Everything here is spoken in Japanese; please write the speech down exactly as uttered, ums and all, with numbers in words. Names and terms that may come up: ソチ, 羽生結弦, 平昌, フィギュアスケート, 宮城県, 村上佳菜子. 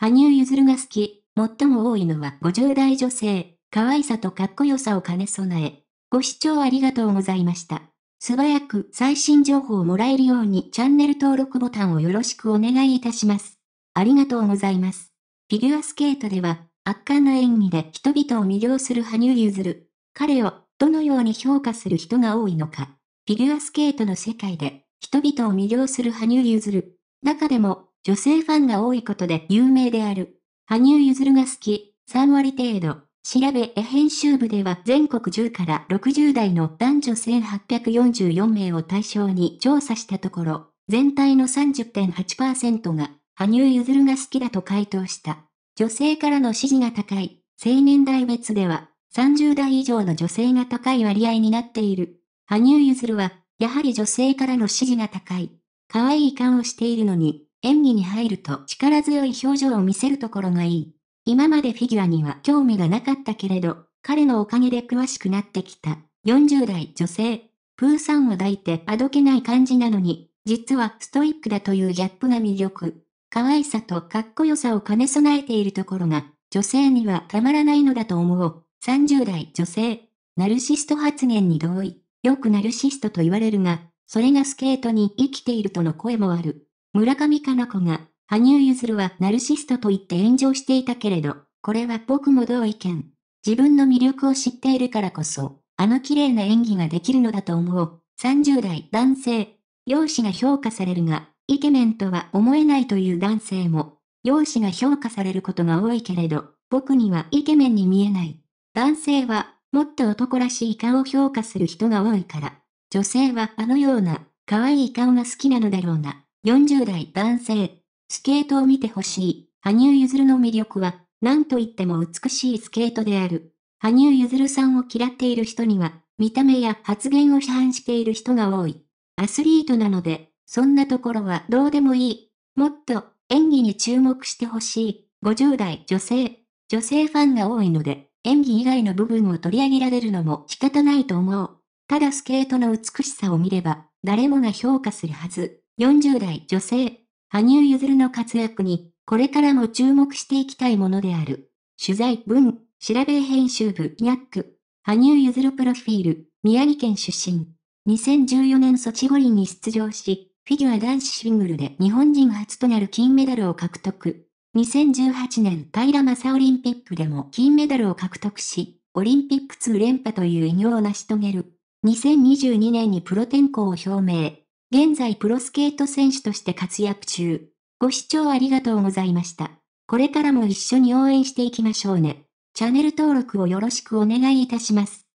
羽生結弦が好き、最も多いのはごじゅう代女性、可愛さとかっこよさを兼ね備え。ご視聴ありがとうございました。素早く最新情報をもらえるようにチャンネル登録ボタンをよろしくお願いいたします。ありがとうございます。フィギュアスケートでは圧巻の演技で人々を魅了する羽生結弦。彼をどのように評価する人が多いのか。フィギュアスケートの世界で人々を魅了する羽生結弦。中でも女性ファンが多いことで有名である。羽生結弦が好き、さんわり程度。調べ絵編集部では全国じゅうからろくじゅう代の男女せんはっぴゃくよんじゅうよん名を対象に調査したところ、全体の さんじゅってんはちパーセント が羽生結弦が好きだと回答した。女性からの支持が高い、青年代別ではさんじゅう代以上の女性が高い割合になっている。羽生結弦は、やはり女性からの支持が高い。可愛い顔をしているのに、演技に入ると力強い表情を見せるところがいい。今までフィギュアには興味がなかったけれど、彼のおかげで詳しくなってきた。よんじゅう代女性。プーさんを抱いてあどけない感じなのに、実はストイックだというギャップが魅力。可愛さとかっこよさを兼ね備えているところが、女性にはたまらないのだと思う。さんじゅう代女性。ナルシスト発言に同意。よくナルシストと言われるが、それがスケートに生きているとの声もある。村上佳菜子が、羽生結弦はナルシストと言って炎上していたけれど、これは僕も同意見。自分の魅力を知っているからこそ、あの綺麗な演技ができるのだと思う。さんじゅう代男性。容姿が評価されるが、イケメンとは思えないという男性も、容姿が評価されることが多いけれど、僕にはイケメンに見えない。男性は、もっと男らしい顔を評価する人が多いから。女性はあのような、可愛い顔が好きなのだろうな。よんじゅう代男性。スケートを見てほしい。羽生結弦の魅力は、何と言っても美しいスケートである。羽生結弦さんを嫌っている人には、見た目や発言を批判している人が多い。アスリートなので、そんなところはどうでもいい。もっと、演技に注目してほしい。ごじゅう代女性。女性ファンが多いので、演技以外の部分を取り上げられるのも仕方ないと思う。ただスケートの美しさを見れば、誰もが評価するはず。よんじゅう代女性。羽生結弦の活躍に、これからも注目していきたいものである。取材文、調べ編集部、ニャック。羽生結弦プロフィール、宮城県出身。にせんじゅうよねんソチ五輪に出場し、フィギュア男子シングルで日本人初となる金メダルを獲得。にせんじゅうはちねん平昌オリンピックでも金メダルを獲得し、オリンピックに連覇という偉業を成し遂げる。にせんにじゅうにねんにプロ転向を表明。現在プロスケート選手として活躍中。ご視聴ありがとうございました。これからも一緒に応援していきましょうね。チャンネル登録をよろしくお願いいたします。